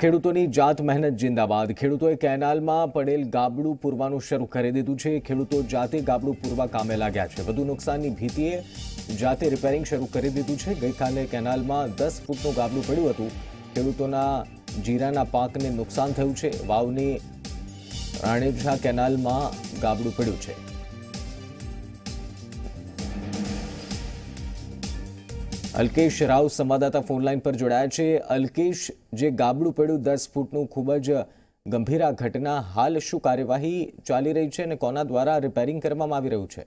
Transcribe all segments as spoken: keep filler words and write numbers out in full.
ખેડૂતોની જાત મહેનત જિંદાબાદ। ખેડૂતોએ કેનાલમાં પડેલ ગાબડું પૂરવાનું શરૂ કરી દીધું છે। ખેડૂતો જાતે ગાબડું પૂરવા કામે લાગ્યા છે। વધુ નુકસાનની ભીતિએ જાતે રિપેરિંગ શરૂ કરી દીધું છે। ગઈકાલે કેનાલમાં દસ ફૂટનું ગાબડું પડ્યું હતું। ખેડૂતોના જીરાના પાકને નુકસાન થયું છે। વાવની રાણેબઝા કેનાલમાં ગાબડું પડ્યું છે। अल्केश राव संवाददाता फोनलाइन पर जोड़ाया है। अल्केश, जे गाबड़ू पड़ू दस फूटनु खूबज गंभीर घटना, हाल शु कार्यवाही चाली रही है ने कोना द्वारा रिपेरिंग करवामां आवी रह्युं छे?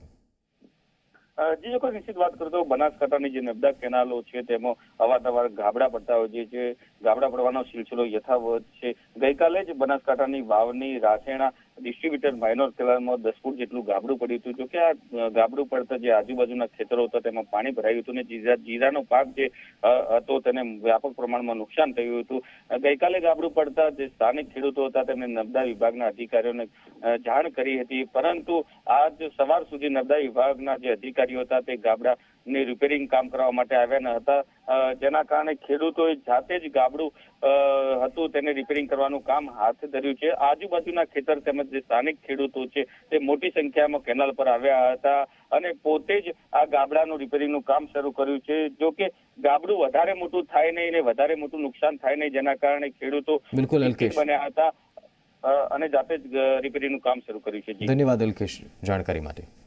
जी जो कोई निश्चित बात करो तो बनासकांठानी जे नर्मदा केनालो छे तेमां अवारनवार गाबड़ा पड़ता होय छे। गाबड़ा पड़वानो सिलसिलो यथावत छे। गईकाले ज बनासकांठानी वावनी रासेणा डिस्ट्रीब्यूटर माइनोर केनालमां दस फूट जेटलुं गाबडुं पड्युं हतुं। जो कि आ गाबडुं पड़ता जे आजूबाजूना खेतरो हता तेमां पाणी भरायुं हतुं ने जीरा जीरानो पाक जे हतो तेने व्यापक प्रमाणमां नुकसान थयुं हतुं। गईकाले गाबडुं पड़ता जे स्थानिक खेडूतो हता तेमणे नर्मदा विभागना अधिकारीओने जाण करी हती, परंतु आज सवार सुधी नर्मदा विभागना जे अधिकारीओ हता ते गाबडा ने रिपेरिंग काम करवा माटे आव्या न हता। जेना कारणे खेडूतोए जाते ज गाबडुं हतुं तेने रिपेरिंग करवानुं काम हाथ धर्युं छे। आजूबाजूना खेतर तेमज स्थानिक खेडूतो छे ते मोटी संख्यामां केनाल पर आव्या हता अने पोते ज आ गाबडानुं रिपेरिंगनुं काम शरू कर्युं छे। जो के गाबडुं वधारे मोटुं थाय नहीं ने वधारे मोटुं नुकसान थाय नहीं, जेना कारणे खेडूतो बिलकुल अल्केश बन्या हता अने जाते ज रिपेरिंगनुं काम शरू कर्युं छे। जी धन्यवाद अल्केश जाणकारी माटे।